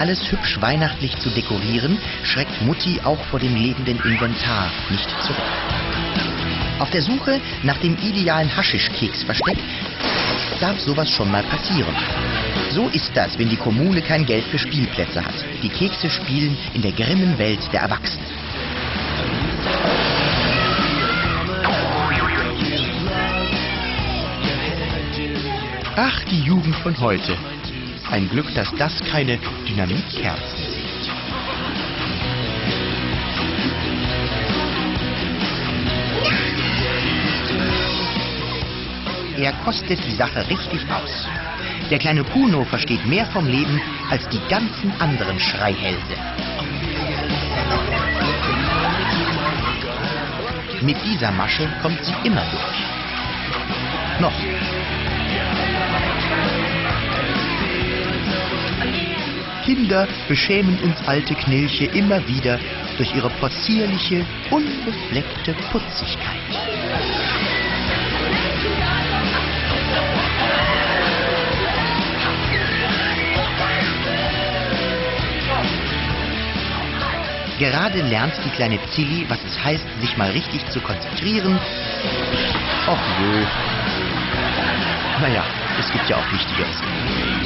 Alles hübsch weihnachtlich zu dekorieren, schreckt Mutti auch vor dem lebenden Inventar nicht zurück. Auf der Suche nach dem idealen Haschischkeksversteck darf sowas schon mal passieren. So ist das, wenn die Kommune kein Geld für Spielplätze hat. Die Kekse spielen in der grimmen Welt der Erwachsenen. Ach, die Jugend von heute. Ein Glück, dass das keine Dynamitkerzen sind. Er kostet die Sache richtig aus. Der kleine Kuno versteht mehr vom Leben als die ganzen anderen Schreihälse. Mit dieser Masche kommt sie immer durch. Noch. Kinder beschämen uns alte Knilche immer wieder durch ihre possierliche, unbefleckte Putzigkeit. Gerade lernt die kleine Zilli, was es heißt, sich mal richtig zu konzentrieren. Och nö. Naja, es gibt ja auch Wichtigeres.